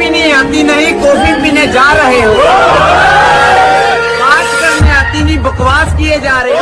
पीने आती नहीं, कॉफी पीने जा रहे हो, बात करने आती नहीं, बकवास किए जा रहे हो।